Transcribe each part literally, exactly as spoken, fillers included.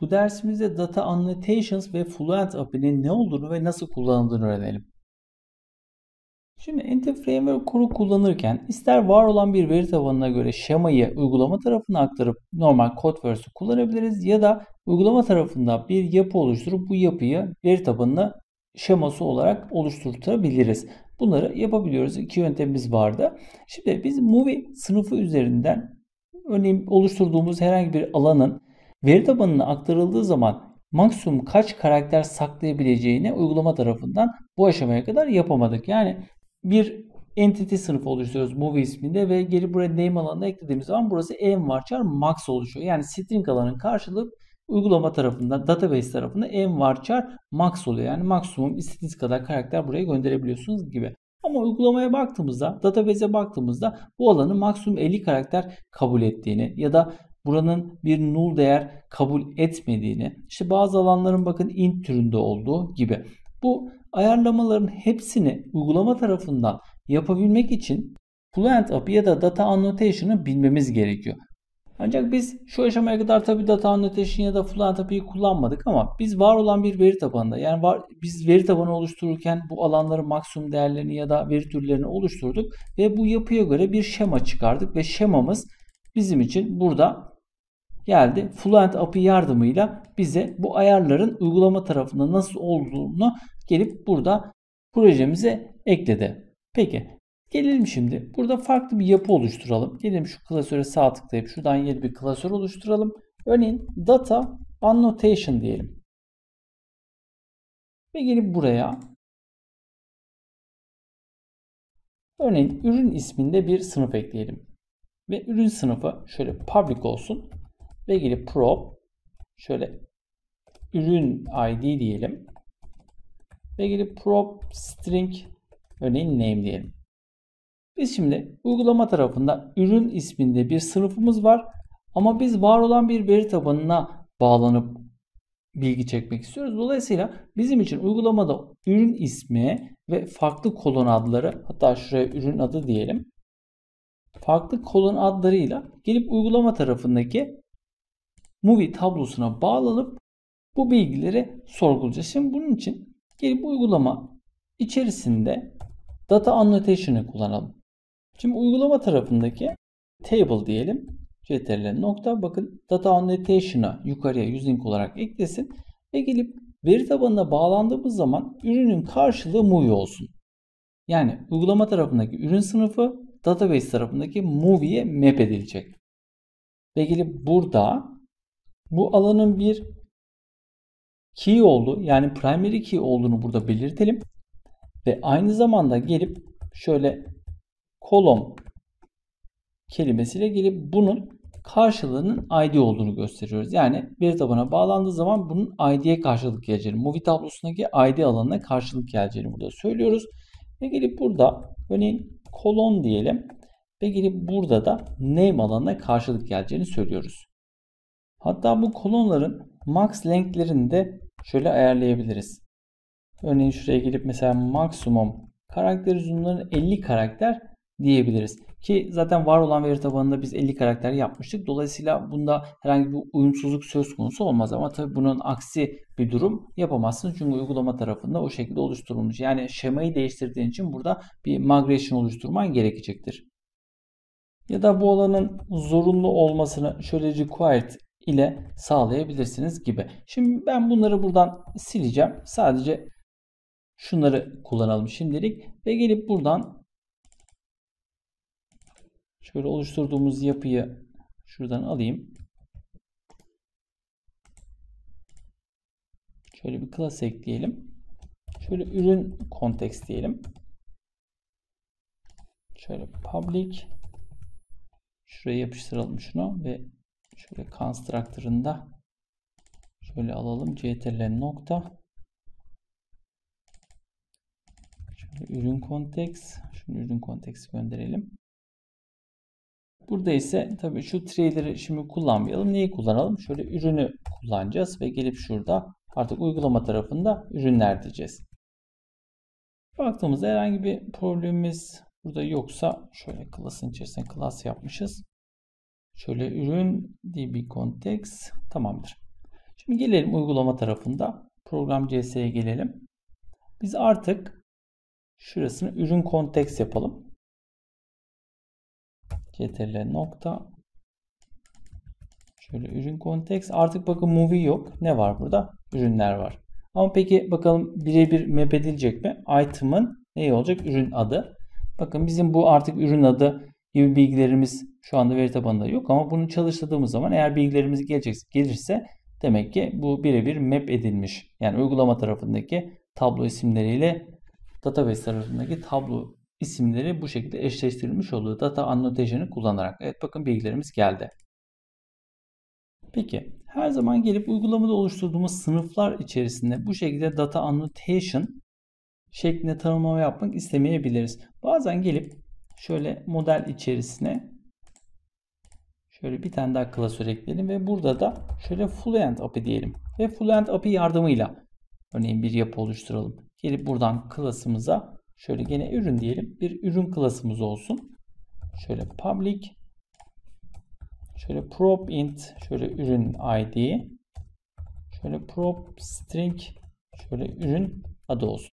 Bu dersimizde Data Annotations ve Fluent A P I'nin ne olduğunu ve nasıl kullanıldığını öğrenelim. Şimdi Entity Framework Core'u kullanırken ister var olan bir veri tabanına göre şemayı uygulama tarafına aktarıp normal code verse'ü kullanabiliriz ya da uygulama tarafında bir yapı oluşturup bu yapıyı veri tabanına şeması olarak oluşturtabiliriz. Bunları yapabiliyoruz. İki yöntemimiz vardı. Şimdi biz movie sınıfı üzerinden örneğin oluşturduğumuz herhangi bir alanın veri tabanına aktarıldığı zaman maksimum kaç karakter saklayabileceğini uygulama tarafından bu aşamaya kadar yapamadık. Yani bir entity sınıfı oluşturuyoruz movie isminde ve geri buraya name alanına eklediğimiz zaman burası nvarchar max oluşuyor. Yani string alanın karşılığı uygulama tarafından, database tarafından nvarchar max oluyor. Yani maksimum istediğiniz kadar karakter buraya gönderebiliyorsunuz gibi. Ama uygulamaya baktığımızda, database'e baktığımızda bu alanı maksimum elli karakter kabul ettiğini ya da buranın bir null değer kabul etmediğini, işte bazı alanların bakın int türünde olduğu gibi. Bu ayarlamaların hepsini uygulama tarafından yapabilmek için Fluent A P I ya da Data Annotation'ı bilmemiz gerekiyor. Ancak biz şu aşamaya kadar tabii Data Annotation ya da Fluent A P I'yi kullanmadık ama biz var olan bir veri tabanında yani var, biz veri tabanı oluştururken bu alanların maksimum değerlerini ya da veri türlerini oluşturduk ve bu yapıya göre bir şema çıkardık ve şemamız bizim için burada geldi. Fluent A P I yardımıyla bize bu ayarların uygulama tarafında nasıl olduğunu gelip burada projemize ekledi. Peki gelelim şimdi. Burada farklı bir yapı oluşturalım. Gelelim şu klasöre sağ tıklayıp şuradan yeni bir klasör oluşturalım. Örneğin Data Annotation diyelim. Ve gelip buraya örneğin ürün isminde bir sınıf ekleyelim. Ve ürün sınıfı şöyle public olsun. Ve gelip prop şöyle ürün I D diyelim. Ve gelip prop string örneğin name diyelim. Biz şimdi uygulama tarafında ürün isminde bir sınıfımız var. Ama biz var olan bir veri tabanına bağlanıp bilgi çekmek istiyoruz. Dolayısıyla bizim için uygulamada ürün ismi ve farklı kolon adları, hatta şuraya ürün adı diyelim. Farklı kolon adlarıyla gelip uygulama tarafındaki movie tablosuna bağlanıp bu bilgileri sorgulayacağız. Şimdi bunun için gelip uygulama içerisinde Data Annotation'ı kullanalım. Şimdi uygulama tarafındaki table diyelim. Ctrl nokta. Bakın Data Annotation'ı yukarıya using olarak eklesin. Ve gelip veri tabanına bağlandığımız zaman ürünün karşılığı movie olsun. Yani uygulama tarafındaki ürün sınıfı database tarafındaki movie'ye map edilecek. Ve gelip burada bu alanın bir key oldu. Yani primary key olduğunu burada belirtelim. Ve aynı zamanda gelip şöyle kolom kelimesiyle gelip bunun karşılığının I D olduğunu gösteriyoruz. Yani veri tabana bağlandığı zaman bunun I D'ye karşılık geleceğini, movie tablosundaki I D alanına karşılık geleceğini burada söylüyoruz. Ve gelip burada örneğin kolon diyelim ve gelip burada da name alanına karşılık geleceğini söylüyoruz. Hatta bu kolonların max length'lerini de şöyle ayarlayabiliriz. Örneğin şuraya gelip mesela maksimum karakter uzunluğunun elli karakter diyebiliriz. Ki zaten var olan veri tabanında biz elli karakter yapmıştık. Dolayısıyla bunda herhangi bir uyumsuzluk söz konusu olmaz. Ama tabii bunun aksi bir durum yapamazsınız. Çünkü uygulama tarafında o şekilde oluşturulmuş. Yani şemayı değiştirdiğin için burada bir migration oluşturman gerekecektir. Ya da bu alanın zorunlu olmasını şöyle required ile sağlayabilirsiniz gibi. Şimdi ben bunları buradan sileceğim. Sadece şunları kullanalım şimdilik ve gelip buradan şöyle oluşturduğumuz yapıyı şuradan alayım. Şöyle bir class ekleyelim. Şöyle ürün context diyelim. Şöyle public. Şuraya yapıştıralım şunu ve şöyle constructor'ında şöyle alalım. Ctrl nokta. Ürün context. Şimdi ürün context'i gönderelim. Burada ise tabii şu trailer'ı şimdi kullanmayalım. Neyi kullanalım? Şöyle ürünü kullanacağız ve gelip şurada artık uygulama tarafında ürünler diyeceğiz. Baktığımızda herhangi bir problemimiz burada yoksa şöyle class'ın içerisine class yapmışız. Şöyle ürün dbContext tamamdır. Şimdi gelelim uygulama tarafında. Program.js'ye gelelim. Biz artık şurasını ürün konteks yapalım. Ctrl nokta. Şöyle ürün konteks. Artık bakın movie yok. Ne var burada? Ürünler var. Ama peki bakalım birebir map edilecek mi? Item'ın ne olacak? Ürün adı. Bakın bizim bu artık ürün adı gibi bilgilerimiz şu anda veri tabanında yok. Ama bunu çalıştırdığımız zaman eğer bilgilerimiz gelirse demek ki bu birebir map edilmiş. Yani uygulama tarafındaki tablo isimleriyle database tarafındaki tablo isimleri bu şekilde eşleştirilmiş oluyor. Data Annotation'ı kullanarak. Evet bakın bilgilerimiz geldi. Peki her zaman gelip uygulamada oluşturduğumuz sınıflar içerisinde bu şekilde Data Annotation şeklinde tanımlama yapmak istemeyebiliriz. Bazen gelip şöyle model içerisine şöyle bir tane daha klasör ekleyelim ve burada da şöyle Fluent A P I diyelim. Ve Fluent A P I yardımıyla örneğin bir yapı oluşturalım. Gelip buradan klasımıza şöyle gene ürün diyelim. Bir ürün klasımız olsun. Şöyle public, şöyle prop int, şöyle ürün I D, şöyle prop string, şöyle ürün adı olsun.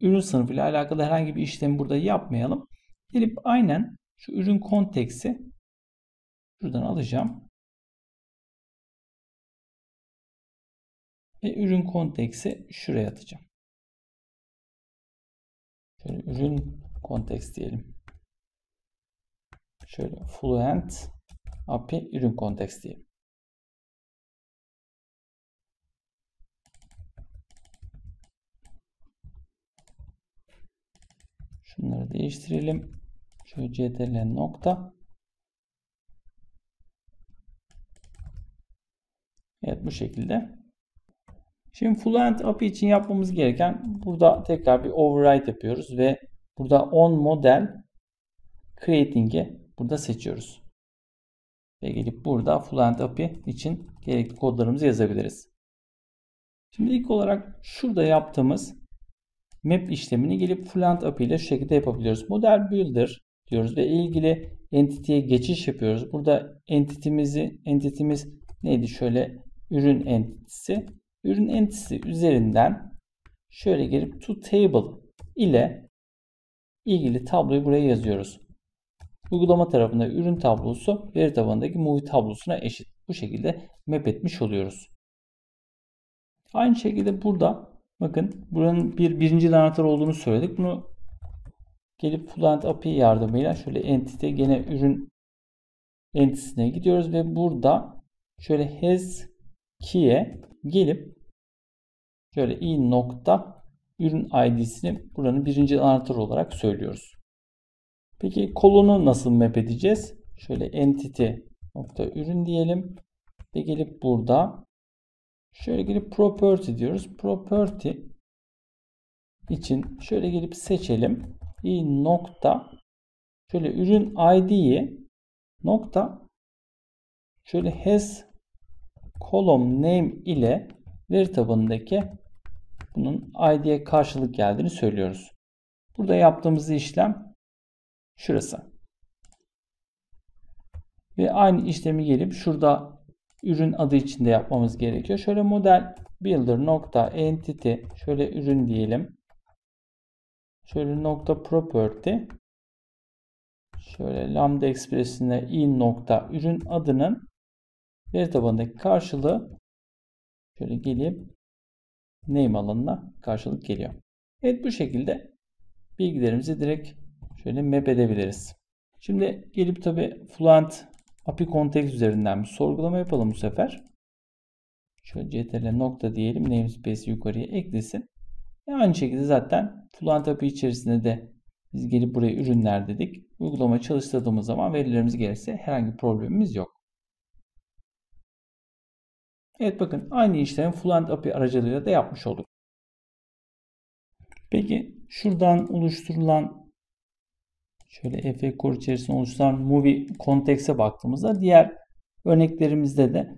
Ürün sınıfıyla alakalı herhangi bir işlemi burada yapmayalım. Gelip aynen şu ürün konteksi şuradan alacağım. Ve ürün konteksi şuraya atacağım. Şöyle ürün konteks diyelim. Şöyle Fluent A P I ürün konteks diyelim. Şunları değiştirelim. Şöyle Ctrl nokta. Evet bu şekilde. Şimdi Fluent A P I için yapmamız gereken burada tekrar bir override yapıyoruz ve burada on model creating'i burada seçiyoruz. Ve gelip burada Fluent A P I için gerekli kodlarımızı yazabiliriz. Şimdi ilk olarak şurada yaptığımız map işlemini gelip Fluent A P I ile şu şekilde yapabiliyoruz. ModelBuilder diyoruz ve ilgili entity'ye geçiş yapıyoruz. Burada entity'mizi entity'miz neydi? Şöyle ürün entity'si. Ürün entisi üzerinden şöyle gelip ToTable ile ilgili tabloyu buraya yazıyoruz. Uygulama tarafında ürün tablosu veri tabanındaki movie tablosuna eşit. Bu şekilde map etmiş oluyoruz. Aynı şekilde burada bakın buranın bir birinci anahtar olduğunu söyledik. Bunu gelip Fluent A P I yardımıyla şöyle entity gene ürün entisine gidiyoruz ve burada şöyle HasKey'e gelip şöyle i nokta ürün I D'sini buranın birinci anahtarı olarak söylüyoruz. Peki kolonu nasıl map edeceğiz? Şöyle entity nokta ürün diyelim ve gelip burada şöyle gelip property diyoruz. Property için şöyle gelip seçelim i nokta şöyle ürün I D'yi nokta şöyle has HasColumnName ile veri tabanındaki bunun I D'ye karşılık geldiğini söylüyoruz. Burada yaptığımız işlem şurası. Ve aynı işlemi gelip şurada ürün adı içinde yapmamız gerekiyor. Şöyle model builder nokta entity şöyle ürün diyelim. Şöyle nokta property şöyle lambda ekspresinde i nokta ürün adının veri tabanındaki karşılığı şöyle gelip name alanına karşılık geliyor. Evet bu şekilde bilgilerimizi direkt şöyle map edebiliriz. Şimdi gelip tabi Fluent A P I Context üzerinden bir sorgulama yapalım bu sefer. Şöyle Ctrl nokta diyelim. Namespace yukarıya eklesin. E aynı şekilde zaten Fluent A P I içerisinde de biz gelip buraya ürünler dedik. Uygulama çalıştırdığımız zaman verilerimiz gelirse herhangi bir problemimiz yok. Evet bakın aynı işlemi Fluent A P I aracılığıyla da yapmış olduk. Peki şuradan oluşturulan şöyle F A Core içerisinde oluşturulan movie kontekse baktığımızda diğer örneklerimizde de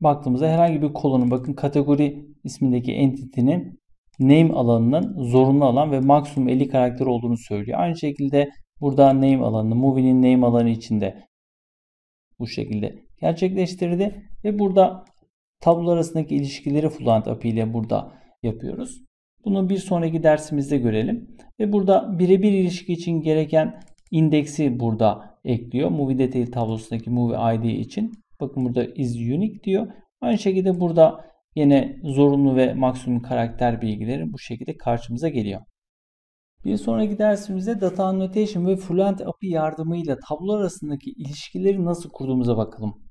baktığımızda herhangi bir kolonun bakın kategori ismindeki entity'nin name alanının zorunlu alan ve maksimum elli karakter olduğunu söylüyor. Aynı şekilde burada name alanını movie'nin name alanı içinde bu şekilde gerçekleştirdi ve burada Tablo arasındaki ilişkileri Fluent A P I ile burada yapıyoruz. Bunu bir sonraki dersimizde görelim. Ve burada birebir ilişki için gereken indeksi burada ekliyor. Movie Detail tablosundaki Movie I D için. Bakın burada IsUnique diyor. Aynı şekilde burada yine zorunlu ve maksimum karakter bilgileri bu şekilde karşımıza geliyor. Bir sonraki dersimizde Data Annotation ve Fluent A P I yardımıyla tablo arasındaki ilişkileri nasıl kurduğumuza bakalım.